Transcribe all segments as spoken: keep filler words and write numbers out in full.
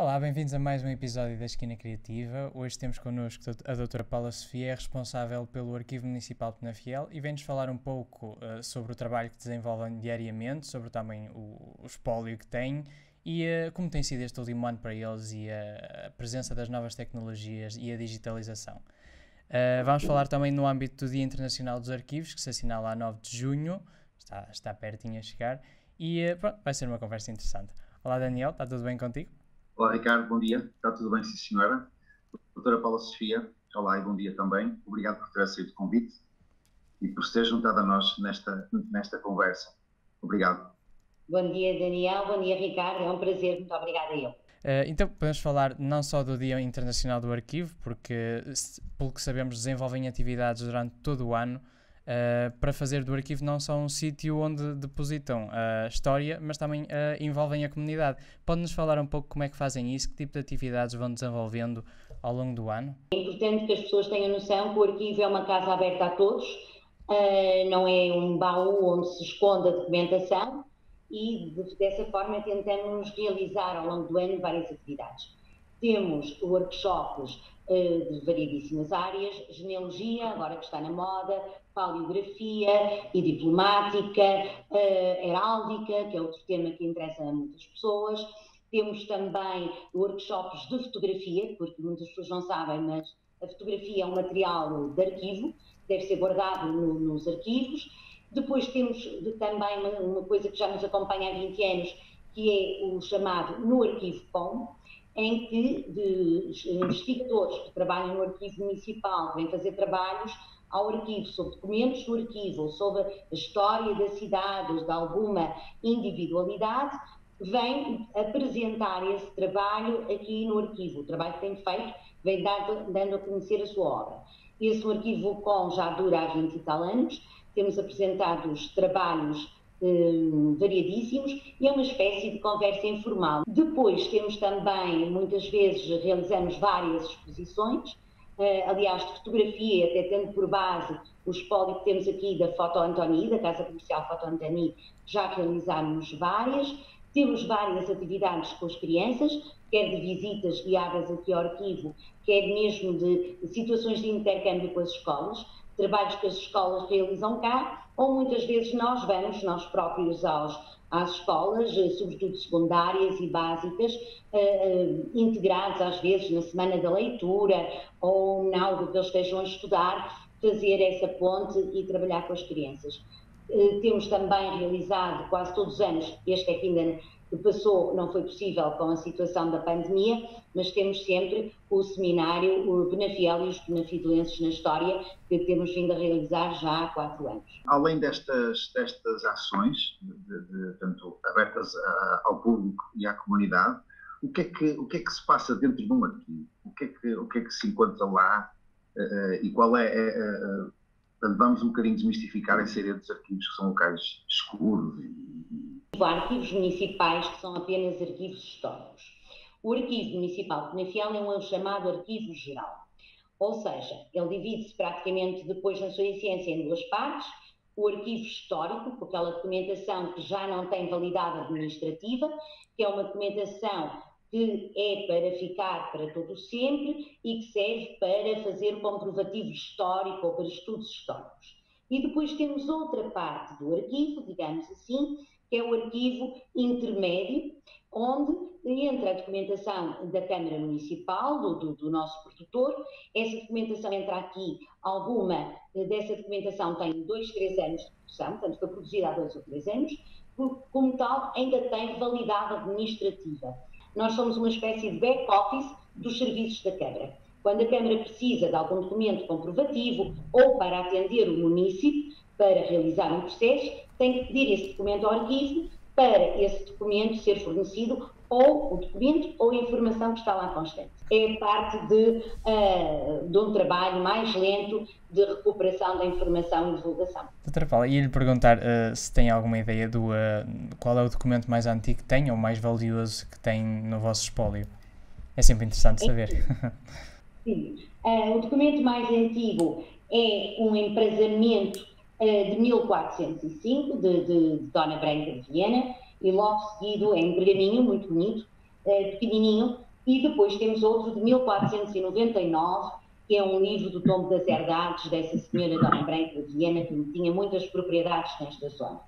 Olá, bem-vindos a mais um episódio da Esquina Criativa. Hoje temos connosco a doutora Paula Sofia, responsável pelo Arquivo Municipal de Penafiel, e vem-nos falar um pouco uh, sobre o trabalho que desenvolvem diariamente, sobre também o, o espólio que têm e uh, como tem sido este último ano para eles e a, a presença das novas tecnologias e a digitalização. Uh, vamos falar também no âmbito do Dia Internacional dos Arquivos, que se assinala a nove de junho, está, está pertinho a chegar, e uh, pronto, vai ser uma conversa interessante. Olá Daniel, está tudo bem contigo? Olá Ricardo, bom dia. Está tudo bem, sim senhora? Doutora Paula Sofia, olá e bom dia também. Obrigado por ter aceito o convite e por se ter juntado a nós nesta, nesta conversa. Obrigado. Bom dia Daniel, bom dia Ricardo, é um prazer, muito obrigada a eu. Uh, então podemos falar não só do Dia Internacional do Arquivo, porque pelo que sabemos desenvolvem atividades durante todo o ano uh, para fazer do arquivo não só um sítio onde depositam a uh, história, mas também uh, envolvem a comunidade. Pode-nos falar um pouco como é que fazem isso, que tipo de atividades vão desenvolvendo ao longo do ano? É importante que as pessoas tenham noção que o arquivo é uma casa aberta a todos, uh, não é um baú onde se esconde a documentação, e dessa forma tentamos realizar ao longo do ano várias atividades. Temos workshops eh, de variedíssimas áreas, genealogia, agora que está na moda, paleografia e diplomática, eh, heráldica, que é outro tema que interessa a muitas pessoas. Temos também workshops de fotografia, porque muitas pessoas não sabem, mas a fotografia é um material de arquivo, deve ser guardado no, nos arquivos. Depois temos também uma, uma coisa que já nos acompanha há vinte anos, que é o chamado No Arquivo P O M, em que de investigadores que trabalham no Arquivo Municipal, que vêm fazer trabalhos ao arquivo, sobre documentos do arquivo, ou sobre a história da cidade, ou de alguma individualidade, vêm apresentar esse trabalho aqui no arquivo. O trabalho que têm feito vem dando, dando a conhecer a sua obra. Esse Arquivo P O M já dura há vinte e tal anos, temos apresentado os trabalhos eh, variadíssimos e é uma espécie de conversa informal. Depois temos também, muitas vezes, realizamos várias exposições, eh, aliás, de fotografia, até tendo por base o espólio que temos aqui da Foto António, da Casa Comercial Foto António, já realizámos várias. Temos várias atividades com as crianças, quer de visitas guiadas aqui ao arquivo, quer mesmo de situações de intercâmbio com as escolas, trabalhos que as escolas realizam cá, ou muitas vezes nós vamos, nós próprios, aos, às escolas, sobretudo secundárias e básicas, eh, integrados às vezes na semana da leitura ou na algo que eles estejam a estudar, fazer essa ponte e trabalhar com as crianças. Eh, temos também realizado quase todos os anos, este é que ainda passou, não foi possível com a situação da pandemia, mas temos sempre o seminário o Penafiel e os penafidelenses na história, que temos vindo a realizar já há quatro anos. Além destas, destas ações, de, de, tanto abertas a, ao público e à comunidade, o que é que, o que, é que se passa dentro de um arquivo? O que é que, o que, é que se encontra lá? Uh, e qual é... é uh, portanto, vamos um bocadinho desmistificar essa ideia dos arquivos que são locais escuros e... Arquivos municipais que são apenas arquivos históricos. O Arquivo Municipal de Penafiel é um chamado arquivo geral, ou seja, ele divide-se praticamente depois na sua essência em duas partes, o arquivo histórico, com aquela documentação que já não tem validade administrativa, que é uma documentação que é para ficar para todo sempre e que serve para fazer comprovativo histórico ou para estudos históricos. E depois temos outra parte do arquivo, digamos assim, que é o arquivo intermédio, onde entra a documentação da Câmara Municipal, do, do, do nosso produtor. Essa documentação entra aqui, alguma dessa documentação tem dois, três anos de produção, portanto foi produzida há dois ou três anos, como tal ainda tem validade administrativa. Nós somos uma espécie de back-office dos serviços da Câmara. Quando a Câmara precisa de algum documento comprovativo ou para atender o munícipe, para realizar um processo, tem que pedir esse documento ao arquivo para esse documento ser fornecido, ou o documento ou a informação que está lá constante. É parte de, uh, de um trabalho mais lento de recuperação da informação e divulgação. doutora Paula, ia-lhe perguntar uh, se tem alguma ideia do uh, qual é o documento mais antigo que tem ou mais valioso que tem no vosso espólio. É sempre interessante saber. É, sim. Uh, o documento mais antigo é um emprasamento de mil quatrocentos e cinco, de, de, de Dona Branca de Viena, e logo seguido é um pergaminho muito bonito, pequenininho, e depois temos outro de mil quatrocentos e noventa e nove, que é um livro do Tomo das Herdades dessa senhora Dona Branca de Viena, que tinha muitas propriedades nesta zona.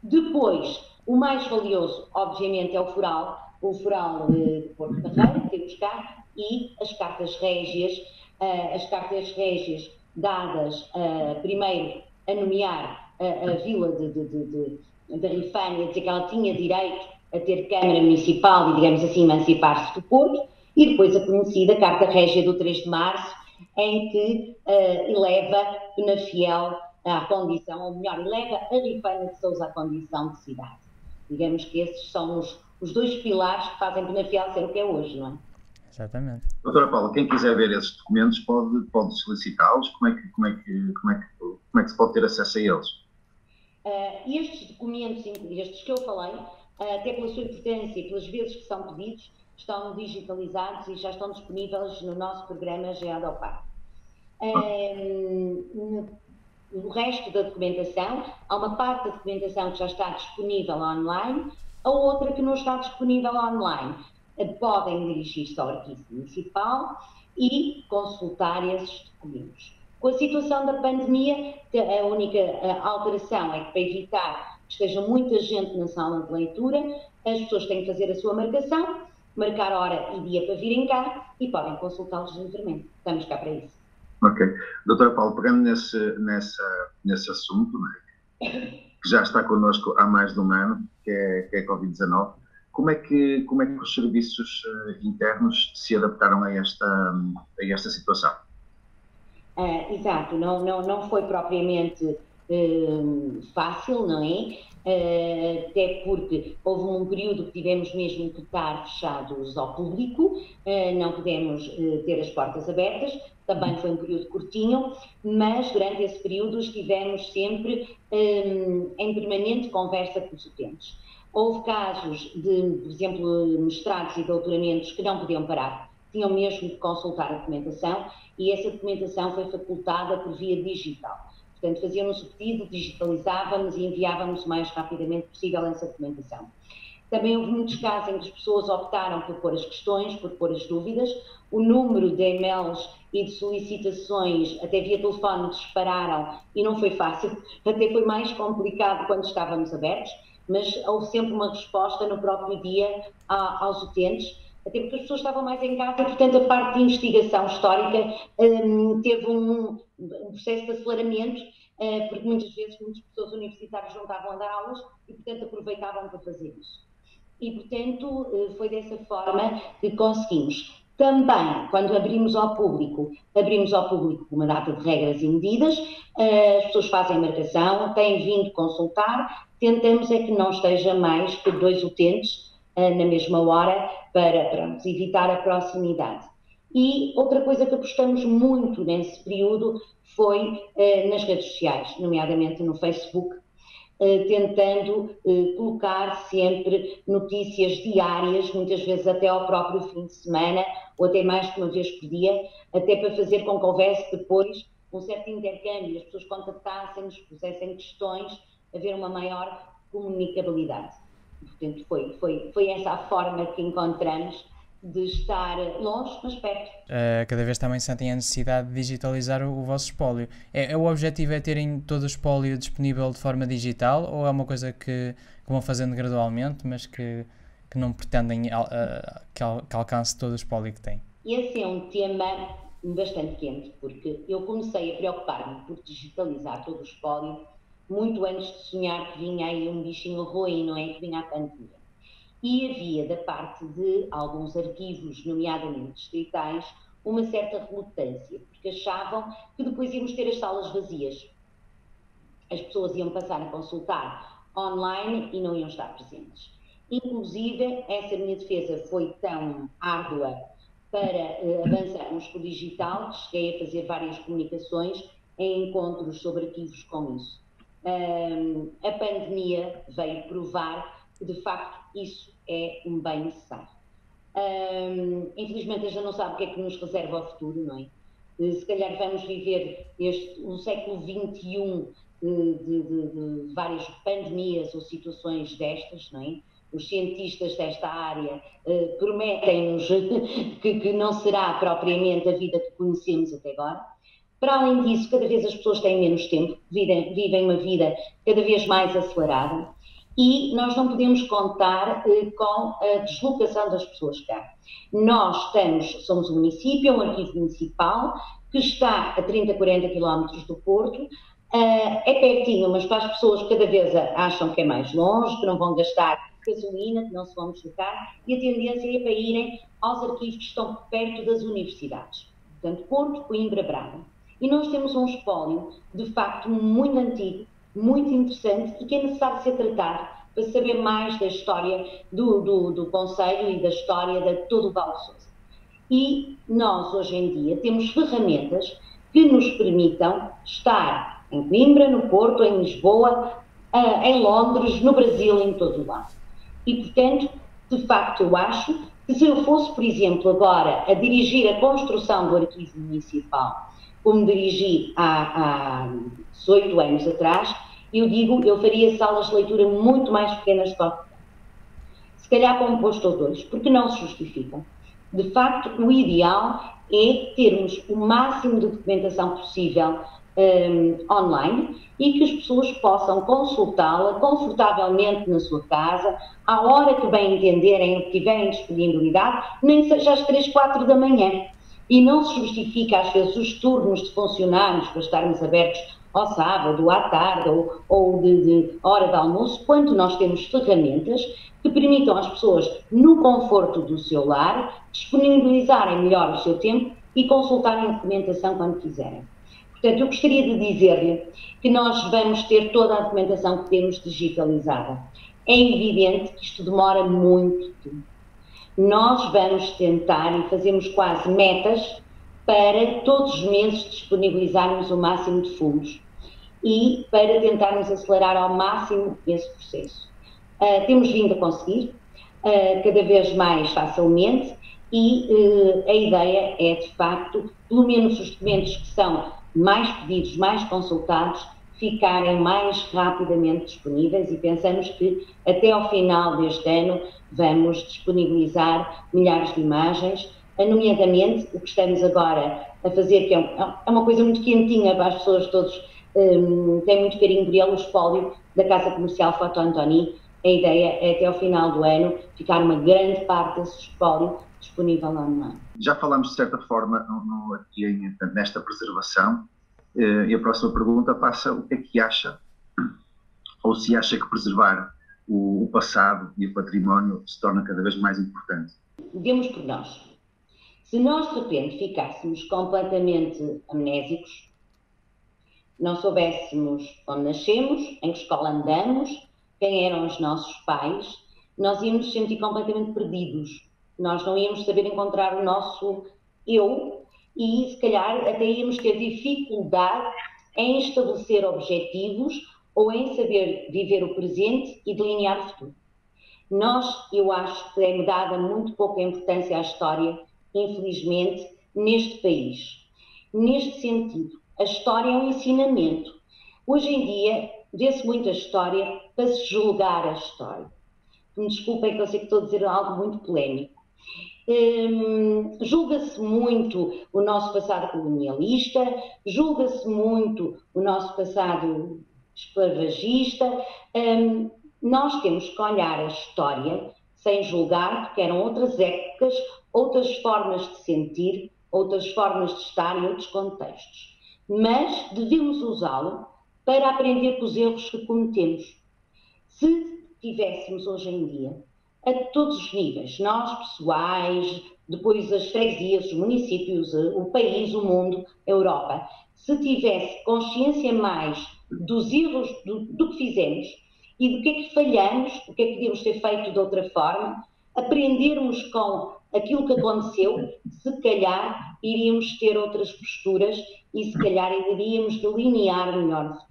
Depois, o mais valioso, obviamente, é o foral, o foral de Porto Carreira, que temos cá, e as cartas régias, as cartas régias dadas primeiro a nomear a, a vila de, de, de, de, de Rifânia, dizer que ela tinha direito a ter Câmara Municipal e, digamos assim, emancipar-se do Porto, e depois a conhecida Carta Régia do três de março, em que uh, eleva Penafiel à condição, ou melhor, eleva Arrifana de Sousa à condição de cidade. Digamos que esses são os, os dois pilares que fazem Penafiel ser o que é hoje, não é? Exatamente. Doutora Paula, quem quiser ver esses documentos pode, pode solicitá-los? Como é que, como é que, como é que, como é que se pode ter acesso a eles? Uh, estes documentos, estes que eu falei, uh, até pela sua importância e pelas vezes que são pedidos, estão digitalizados e já estão disponíveis no nosso programa GEODOPAR. Um, o resto da documentação, há uma parte da documentação que já está disponível online, a outra que não está disponível online. Podem dirigir-se ao Arquivo Municipal e consultar esses documentos. Com a situação da pandemia, a única alteração é que, para evitar que esteja muita gente na sala de leitura, as pessoas têm que fazer a sua marcação, marcar hora e dia para virem cá e podem consultá-los livremente. Estamos cá para isso. Ok. Doutora Paula, pegando nesse, nessa, nesse assunto, né, que já está connosco há mais de um ano, que é, que é Covid dezenove, como é, que, como é que os serviços internos se adaptaram a esta, a esta situação? Ah, exato. Não, não, não foi propriamente eh, fácil, não é? Uh, até porque houve um período que tivemos mesmo que estar fechados ao público, uh, não pudemos uh, ter as portas abertas, também foi um período curtinho, mas durante esse período estivemos sempre um, em permanente conversa com os utentes. Houve casos de, por exemplo, mestrados e doutoramentos que não podiam parar, tinham mesmo de consultar a documentação e essa documentação foi facultada por via digital. Portanto, fazíamos o pedido, digitalizávamos e enviávamos o mais rapidamente possível essa documentação. Também houve muitos casos em que as pessoas optaram por pôr as questões, por pôr as dúvidas. O número de e-mails e de solicitações, até via telefone, dispararam e não foi fácil. Até foi mais complicado quando estávamos abertos, mas houve sempre uma resposta no próprio dia a, aos utentes, até porque as pessoas estavam mais em casa, portanto a parte de investigação histórica um, teve um, um processo de aceleramento, uh, porque muitas vezes muitas pessoas universitárias não estavam a dar aulas e portanto aproveitavam para fazer isso. E portanto uh, foi dessa forma que conseguimos. Também, quando abrimos ao público, abrimos ao público uma data de regras e medidas, uh, as pessoas fazem marcação, têm vindo consultar, tentamos é que não esteja mais que dois utentes na mesma hora, para, para evitar a proximidade. E outra coisa que apostamos muito nesse período foi eh, nas redes sociais, nomeadamente no Facebook, eh, tentando eh, colocar sempre notícias diárias, muitas vezes até ao próprio fim de semana, ou até mais que uma vez por dia, até para fazer com que houvesse depois um certo intercâmbio, as pessoas contactassem-nos, pusessem questões, haver uma maior comunicabilidade. Portanto, foi, foi, foi essa a forma que encontramos de estar longe, mas perto. Uh, cada vez também sentem a necessidade de digitalizar o, o vosso espólio. É, é, o objetivo é terem todo o espólio disponível de forma digital ou é uma coisa que, que vão fazendo gradualmente, mas que, que não pretendem al, uh, que, al, que alcance todo o espólio que têm? Esse é um tema bastante quente, porque eu comecei a preocupar-me por digitalizar todo o espólio muito antes de sonhar que vinha aí um bichinho ruim, não é? Que vinha a pandemia. E havia, da parte de alguns arquivos, nomeadamente distritais, uma certa relutância, porque achavam que depois íamos ter as salas vazias. As pessoas iam passar a consultar online e não iam estar presentes. Inclusive, essa minha defesa foi tão árdua para uh, avançarmos para o digital, que cheguei a fazer várias comunicações em encontros sobre arquivos com isso. Um, a pandemia veio provar que, de facto, isso é um bem necessário. Um, infelizmente, a gente não sabe o que é que nos reserva o futuro, não é? Se calhar vamos viver este, um século vinte e um de, de, de, de várias pandemias ou situações destas, não é? os cientistas desta área eh, prometem-nos que, que não será propriamente a vida que conhecemos até agora. Para além disso, cada vez as pessoas têm menos tempo, vivem, vivem uma vida cada vez mais acelerada e nós não podemos contar eh, com a deslocação das pessoas cá. Nós estamos, somos um município, um arquivo municipal, que está a trinta, quarenta quilómetros do Porto. Uh, é pertinho, mas para as pessoas que cada vez acham que é mais longe, que não vão gastar gasolina, que não se vão deslocar, e a tendência é para irem aos arquivos que estão perto das universidades. Portanto, Porto, Coimbra, Braga. E nós temos um espólio, de facto, muito antigo, muito interessante e que é necessário ser tratado para saber mais da história do, do, do Conselho e da história de todo o Vale do Sousa. E nós, hoje em dia, temos ferramentas que nos permitam estar em Coimbra, no Porto, em Lisboa, em Londres, no Brasil, em todo o lado. E, portanto, de facto, eu acho que se eu fosse, por exemplo, agora a dirigir a construção do Arquivo Municipal, como dirigi há, há dezoito anos atrás, eu digo, eu faria salas de leitura muito mais pequenas do que se calhar com um posto ou dois, porque não se justificam. De facto, o ideal é termos o máximo de documentação possível um, online e que as pessoas possam consultá-la confortavelmente na sua casa, à hora que bem entenderem, que tiverem disponibilidade, nem seja às três, quatro da manhã. E não se justifica, às vezes, os turnos de funcionários para estarmos abertos ao sábado, à tarde ou, ou de, de hora de almoço, quando nós temos ferramentas que permitam às pessoas, no conforto do seu lar, disponibilizarem melhor o seu tempo e consultarem a documentação quando quiserem. Portanto, eu gostaria de dizer-lhe que nós vamos ter toda a documentação que temos digitalizada. É evidente que isto demora muito tempo. Nós vamos tentar e fazemos quase metas para todos os meses disponibilizarmos o máximo de fundos e para tentarmos acelerar ao máximo esse processo. Uh, temos vindo a conseguir, uh, cada vez mais facilmente, e uh, a ideia é, de facto, pelo menos os documentos que são mais pedidos, mais consultados, ficarem mais rapidamente disponíveis, e pensamos que até ao final deste ano vamos disponibilizar milhares de imagens, nomeadamente o que estamos agora a fazer, que é, um, é uma coisa muito quentinha para as pessoas todos, um, têm muito carinho por ele, o espólio da Casa Comercial Foto António. A ideia é até ao final do ano ficar uma grande parte desse espólio disponível online. Já falámos de certa forma no, no, aqui em, nesta preservação, e a próxima pergunta passa o que é que acha, ou se acha que preservar o, o passado e o património se torna cada vez mais importante. Demos por nós. Se nós de repente ficássemos completamente amnésicos, não soubéssemos onde nascemos, em que escola andamos, quem eram os nossos pais, nós íamos nos sentir completamente perdidos. Nós não íamos saber encontrar o nosso eu e, se calhar, até íamos ter dificuldade em estabelecer objetivos ou em saber viver o presente e delinear o futuro. Nós, eu acho que é dada muito pouca importância à história, infelizmente, neste país. Neste sentido, a história é um ensinamento. Hoje em dia, vê-se muito a história para se julgar a história. Me desculpem que eu sei que estou a dizer algo muito polémico. Hum, julga-se muito o nosso passado colonialista, julga-se muito o nosso passado esclavagista. Hum, nós temos que olhar a história sem julgar, porque eram outras épocas, outras formas de sentir, outras formas de estar e outros contextos. Mas devemos usá-lo para aprender com os erros que cometemos. Se tivéssemos hoje em dia, a todos os níveis, nós pessoais, depois as freguesias, os municípios, o país, o mundo, a Europa, se tivesse consciência mais dos erros do, do que fizemos e do que é que falhamos, o que é que podíamos ter feito de outra forma, aprendermos com aquilo que aconteceu, se calhar iríamos ter outras posturas e se calhar iríamos delinear melhor o futuro.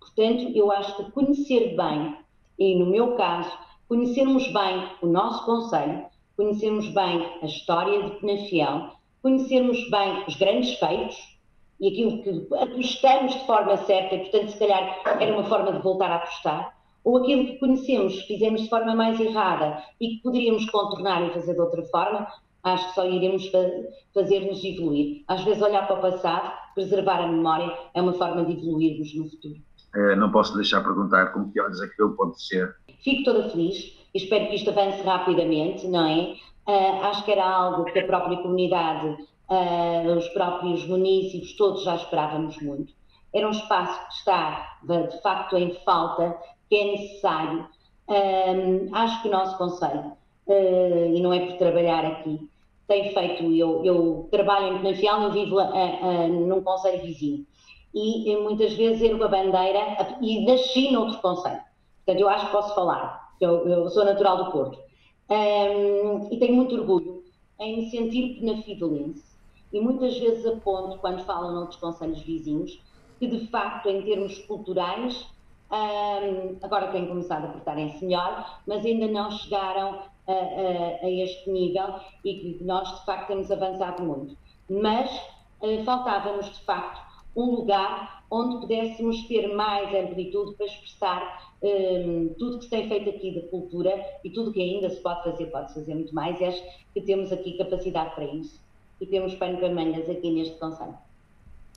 Portanto, eu acho que conhecer bem, e no meu caso, conhecermos bem o nosso concelho, conhecermos bem a história de Penafiel, conhecermos bem os grandes feitos e aquilo que apostamos de forma certa, e portanto se calhar era uma forma de voltar a apostar, ou aquilo que conhecemos, fizemos de forma mais errada e que poderíamos contornar e fazer de outra forma, acho que só iremos fazer-nos evoluir. Às vezes olhar para o passado, preservar a memória, é uma forma de evoluirmos no futuro. É, não posso deixar de perguntar como que olhos aquilo pode ser. Fico toda feliz, espero que isto avance rapidamente, não é? Uh, acho que era algo que a própria comunidade, uh, os próprios munícipes, todos já esperávamos muito. Era um espaço que estava, de facto, em falta, que é necessário. Um, acho que o nosso concelho, uh, e não é por trabalhar aqui, tem feito, eu, eu trabalho em Penafiel, eu vivo a, a, a, num concelho vizinho, e, e muitas vezes ergo a bandeira a, e nasci noutro concelho. Portanto, eu acho que posso falar, eu, eu sou natural do Porto. Um, e tenho muito orgulho em me sentir penafidelense, e muitas vezes aponto, quando falam noutros concelhos vizinhos, que de facto em termos culturais, um, agora têm começado a portarem-se melhor, mas ainda não chegaram a, a, a este nível e que nós de facto temos avançado muito. Mas uh, faltava-nos de facto um lugar onde pudéssemos ter mais amplitude para expressar um, tudo que se tem feito aqui da cultura e tudo que ainda se pode fazer, pode-se fazer muito mais, acho que temos aqui capacidade para isso e temos pano para mangas aqui neste concelho.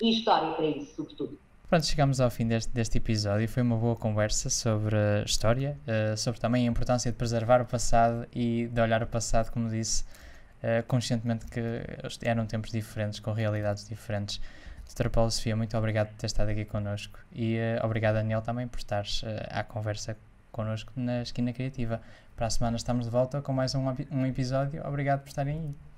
E história para isso, sobretudo. Pronto, chegamos ao fim deste, deste episódio. Foi uma boa conversa sobre uh, história, uh, sobre também a importância de preservar o passado e de olhar o passado, como disse, uh, conscientemente que eram tempos diferentes, com realidades diferentes. doutora Paula Sofia, muito obrigado por ter estado aqui connosco e uh, obrigado, Daniel, também por estares uh, à conversa connosco na Esquina Criativa. Para a semana estamos de volta com mais um, um episódio. Obrigado por estarem aí.